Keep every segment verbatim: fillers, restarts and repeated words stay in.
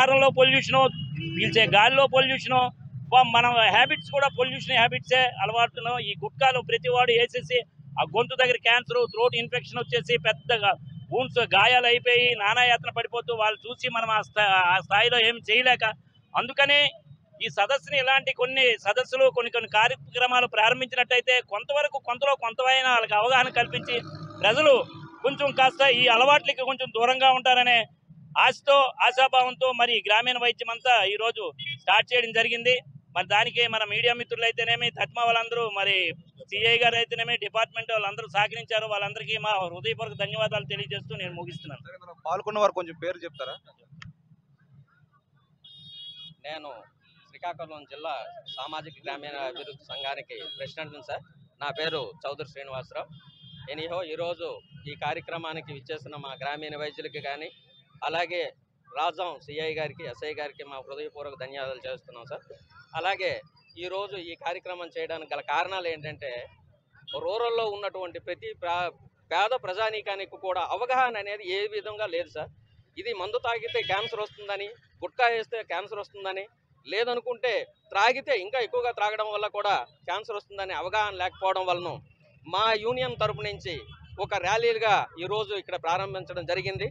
ఆహారంలో పొల్యూషను, పీల్చే గాలిలో పొల్యూషను, మన హ్యాబిట్స్ కూడా పొల్యూషన్ హ్యాబిట్సే అలవాటును. ఈ గుట్కాలు ప్రతి వాడు వేసేసి ఆ గొంతు దగ్గర క్యాన్సర్, థ్రోట్ ఇన్ఫెక్షన్ వచ్చేసి పెద్దగా బూన్స్ గాయాలు అయిపోయి నానాయాతన పడిపోతూ వాళ్ళు చూసి మనం ఆ స్థా ఆ స్థాయిలో ఏం చేయలేక అందుకనే ఈ సదస్సుని ఇలాంటి కొన్ని సదస్సులు కొన్ని కొన్ని కార్యక్రమాలు ప్రారంభించినట్టయితే కొంతవరకు కొంతలో కొంతవైన వాళ్ళకి అవగాహన కల్పించి ప్రజలు కొంచెం కాస్త ఈ అలవాట్లకి కొంచెం దూరంగా ఉంటారనే ఆశతో ఆశాభావంతో మరి గ్రామీణ వైద్యం అంతా ఈరోజు స్టార్ట్ చేయడం జరిగింది. మరి దానికి మన మీడియా మిత్రులు అయితేనేమి, తజ్మా వాళ్ళందరూ, మరి సిఐ గారు అయితేనేమి, డిపార్ట్మెంట్ వాళ్ళందరూ సహకరించారు. వాళ్ళందరికీ మా హృదయపూర్వక ధన్యవాదాలు తెలియజేస్తూ నేను ముగిస్తున్నాను. పాల్గొన్న వారు కొంచెం పేరు చెప్తారా? నేను శ్రీకాకుళం జిల్లా సామాజిక గ్రామీణ అభివృద్ధి సంఘానికి ప్రెసిడెంట్ను సార్. నా పేరు చౌదరి శ్రీనివాసరావు. ఎనీహో ఈరోజు ఈ కార్యక్రమానికి విచ్చేసిన మా గ్రామీణ వైద్యులకి కానీ అలాగే రాజాం సిఐ గారికి, ఎస్ఐ గారికి మా హృదయపూర్వక ధన్యవాదాలు చేస్తున్నాం సార్. అలాగే ఈరోజు ఈ కార్యక్రమం చేయడానికి గల కారణాలు ఏంటంటే, రూరల్లో ఉన్నటువంటి ప్రతి పేద ప్రజానీకానికి కూడా అవగాహన అనేది ఏ విధంగా లేదు సార్. ఇది మందు తాగితే క్యాన్సర్ వస్తుందని, గుట్కా వేస్తే క్యాన్సర్ వస్తుందని, లేదనుకుంటే త్రాగితే ఇంకా ఎక్కువగా త్రాగడం వల్ల కూడా క్యాన్సర్ వస్తుందని అవగాహన లేకపోవడం వలన మా యూనియన్ తరపు నుంచి ఒక ర్యాలీలుగా ఈరోజు ఇక్కడ ప్రారంభించడం జరిగింది.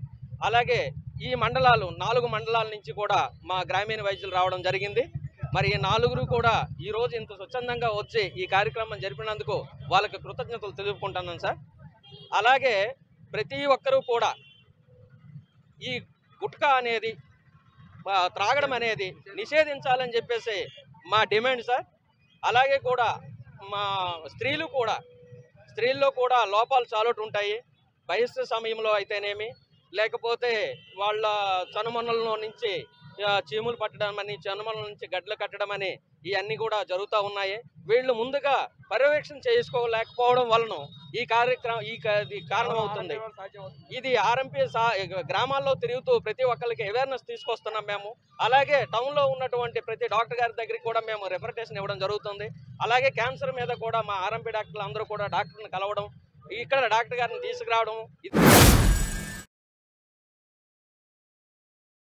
అలాగే ఈ మండలాలు నాలుగు మండలాల నుంచి కూడా మా గ్రామీణ వైద్యులు రావడం జరిగింది. మరి ఈ నాలుగురు కూడా ఈరోజు ఇంత స్వచ్ఛందంగా వచ్చి ఈ కార్యక్రమం జరిపినందుకు వాళ్ళకి కృతజ్ఞతలు తెలుపుకుంటున్నాను సార్. అలాగే ప్రతి ఒక్కరూ కూడా ఈ గుట్కా అనేది, త్రాగడం అనేది నిషేధించాలని చెప్పేసి మా డిమాండ్ సార్. అలాగే కూడా మా స్త్రీలు కూడా, స్త్రీల్లో కూడా లోపాలు చాలాటి ఉంటాయి. బహిష్ట సమయంలో అయితేనేమి, లేకపోతే వాళ్ళ చనుమనుల నుంచి చీములు పట్టడం అని, చనుమనుల నుంచి గడ్డలు కట్టడం అని, ఇవన్నీ కూడా జరుగుతూ ఉన్నాయి. వీళ్ళు ముందుగా పర్యవేక్షణ చేసుకోలేకపోవడం వలన ఈ కార్యక్రమం ఈ కారణమవుతుంది. ఇది ఆర్ఎంపీ గ్రామాల్లో తిరుగుతూ ప్రతి ఒక్కరికి అవేర్నెస్ తీసుకొస్తున్నాం మేము. అలాగే టౌన్లో ఉన్నటువంటి ప్రతి డాక్టర్ గారి దగ్గరికి కూడా మేము రిప్రజెంటేషన్ ఇవ్వడం జరుగుతుంది. అలాగే క్యాన్సర్ మీద కూడా మా ఆర్ఎంపీ డాక్టర్లు అందరూ కూడా డాక్టర్ని కలవడం, ఇక్కడ డాక్టర్ గారిని తీసుకురావడం.